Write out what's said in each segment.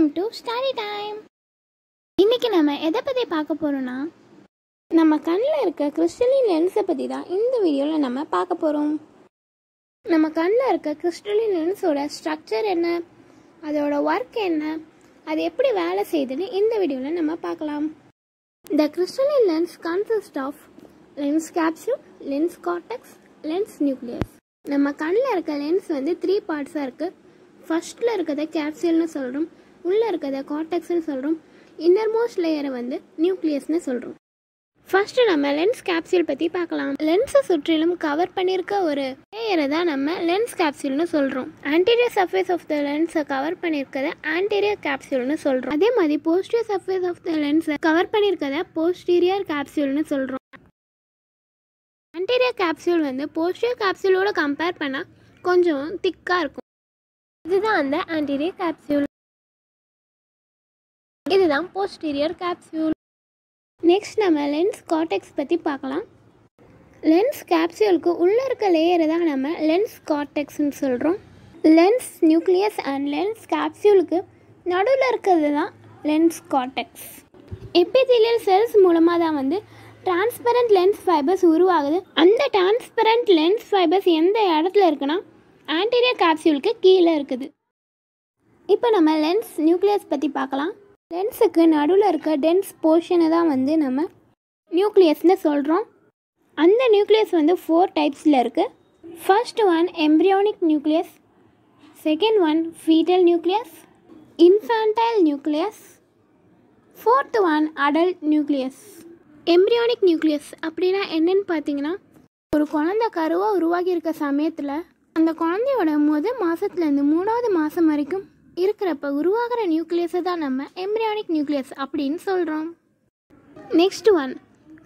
Welcome to Story Time. இன்னைக்கு நாம எதை பத்தி பார்க்க போறோம்னா நம்ம கண்ணல இருக்க கிறிஸ்டலின் லென்ஸ் பத்தி தான் இந்த வீடியோல நம்ம பார்க்க போறோம். நம்ம கண்ணல இருக்க கிறிஸ்டலின் லென்ஸோட ஸ்ட்ரக்சர் என்ன, அதோட வர்க் என்ன, அது எப்படி வேலை செய்யுதுன்னு இந்த வீடியோல நம்ம பார்க்கலாம். The crystalline lens consists of lens capsule, lens cortex, lens nucleus. நம்ம கண்ணல இருக்க லென்ஸ் வந்து 3 பார்ட்ஸா இருக்கு. ஃபர்ஸ்ட்டில் இருக்கிறத கேப்சியூல்னு சொல்கிறோம், உள்ளே இருக்கிறத கார்டெக்ஸ்னு சொல்கிறோம், இன்னர்மோஸ்ட் லேயரை வந்து நியூக்ளியஸ்னு சொல்கிறோம். ஃபர்ஸ்ட்டு நம்ம லென்ஸ் கேப்சியூல் பற்றி பார்க்கலாம். லென்ஸை சுற்றிலும் கவர் பண்ணியிருக்க ஒரு லேயரை தான் நம்ம லென்ஸ் கேப்சியூல்னு சொல்கிறோம். ஆன்டீரியர் சர்ஃபேஸ் ஆஃப் த லென்ஸை கவர் பண்ணியிருக்கதை ஆன்டீரியர் கேப்சியூல்னு சொல்கிறோம். அதே மாதிரி போஸ்டீரியர் சர்ஃபேஸ் ஆஃப் த லென்ஸை கவர் பண்ணியிருக்கதை போஸ்டீரியர் கேப்சியூல்னு சொல்கிறோம். ஆன்டீரியர் கேப்சியூல் வந்து போஸ்டீரியர் கேப்சியூலோடு கம்பேர் பண்ணால் கொஞ்சம் திக்காக இருக்கும். இதுதான் அந்த ஆன்டீரியர் கேப்சியூல், இதுதான் போஸ்டீரியர் கேப்சியூல். நெக்ஸ்ட் நம்ம லென்ஸ் கார்டெக்ஸ் பற்றி பார்க்கலாம். லென்ஸ் கேப்சியூலுக்கு உள்ளே இருக்க லேயரை தான் நம்ம லென்ஸ் கார்டெக்ஸ்ன்னு சொல்கிறோம். லென்ஸ் நியூக்ளியஸ் அண்ட் லென்ஸ் கேப்சியூலுக்கு நடுவில் இருக்கிறது தான் லென்ஸ் கார்டெக்ஸ். எபிதீலியல் செல்ஸ் மூலமாக தான் வந்து டிரான்ஸ்பரண்ட் லென்ஸ் ஃபைபர்ஸ் உருவாகுது. அந்த டிரான்ஸ்பரண்ட் லென்ஸ் ஃபைபர்ஸ் எந்த இடத்துல இருக்குன்னா ஆன்டீரியர் கேப்சியூலுக்கு கீழே இருக்குது. இப்போ நம்ம லென்ஸ் நியூக்ளியஸ் பற்றி பார்க்கலாம். லென்ஸுக்கு நடுவில் இருக்க டென்ஸ் போர்ஷனை தான் வந்து நம்ம நியூக்ளியஸ்னு சொல்கிறோம். அந்த நியூக்ளியஸ் வந்து 4 டைப்ஸில் இருக்குது. First one embryonic nucleus, second one foetal nucleus, infantile nucleus, fourth one adult nucleus. Embryonic nucleus அப்படின்னா என்னென்னு பார்த்தீங்கன்னா, ஒரு குழந்தை கருவாக உருவாகி இருக்க சமயத்தில் அந்த குழந்தையோட முதல் மாதத்துலேருந்து 3வது மாதம் வரைக்கும் இருக்கிறப்ப உருவாகிற நியூக்ளியஸை தான் நம்ம எம்ப்ரியானிக் நியூக்ளியஸ் அப்படின்னு சொல்கிறோம். Next one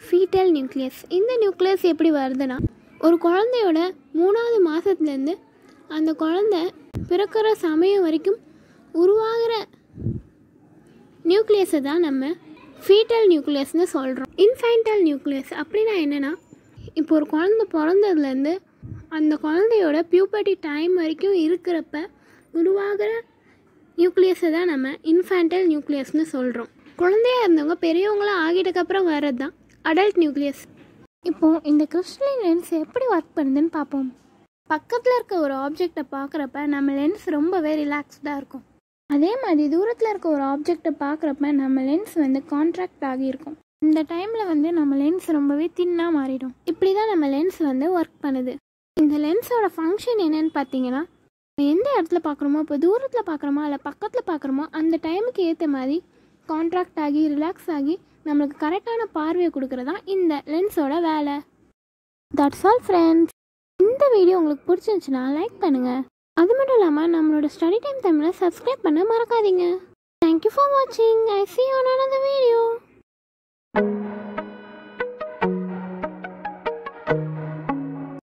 foetal nucleus. இந்த நியூக்ளியஸ் எப்படி வருதுன்னா, ஒரு குழந்தையோட 3வது மாதத்துலேருந்து அந்த குழந்தை பிறக்கிற சமயம் வரைக்கும் உருவாகிற நியூக்ளியஸை தான் நம்ம ஃபீட்டல் நியூக்ளியஸ்னு சொல்கிறோம். இன்ஃபான்டைல் நியூக்ளியஸ் அப்படின்னா என்னென்னா, இப்போ ஒரு குழந்தை பிறந்ததுலேருந்து அந்த குழந்தையோட பியூபர்ட்டி டைம் வரைக்கும் இருக்கிறப்ப உருவாகிற நியூக்ளியஸை தான் நம்ம இன்ஃபான்டைல் நியூக்ளியஸ்னு சொல்கிறோம். குழந்தையாக இருந்தவங்க பெரியவங்களாம் ஆகிட்டக்கப்புறம் வர்றது தான் அடல்ட் நியூக்ளியஸ். இப்போது இந்த கிறிஸ்டலின் லென்ஸ் எப்படி ஒர்க் பண்ணுதுன்னு பார்ப்போம். பக்கத்தில் இருக்க ஒரு ஆப்ஜெக்டை பார்க்குறப்ப நம்ம லென்ஸ் ரொம்பவே ரிலாக்ஸ்டாக இருக்கும். அதே மாதிரி தூரத்தில் இருக்க ஒரு ஆப்ஜெக்டை பார்க்குறப்ப நம்ம லென்ஸ் வந்து கான்ட்ராக்ட் ஆகியிருக்கும். இந்த டைமில் வந்து நம்ம லென்ஸ் ரொம்பவே தின்னாக மாறிடும். இப்படி தான் நம்ம லென்ஸ் வந்து ஒர்க் பண்ணுது. இந்த லென்ஸோட ஃபங்க்ஷன் என்னென்னு பார்த்தீங்கன்னா, எந்த இடத்துல பார்க்குறோமோ, இப்போ தூரத்தில் பார்க்குறோமா இல்லை பக்கத்தில் பார்க்குறோமோ, அந்த டைமுக்கு ஏற்ற மாதிரி கான்ட்ராக்ட் ஆகி ரிலாக்ஸ் ஆகி நம்மளுக்கு கரெக்டான பார்வையை கொடுக்குறதான் இந்த லென்ஸோட வேலை. That's all friends. இந்த வீடியோ உங்களுக்கு பிடிச்சிருந்துச்சுன்னா லைக் பண்ணுங்கள். அது மட்டும் இல்லாமல் நம்மளோட ஸ்டடி டைம் தமிழை சப்ஸ்கிரைப் பண்ண மறக்காதீங்க. தேங்க்யூ ஃபார் வாட்சிங். I see you on another video.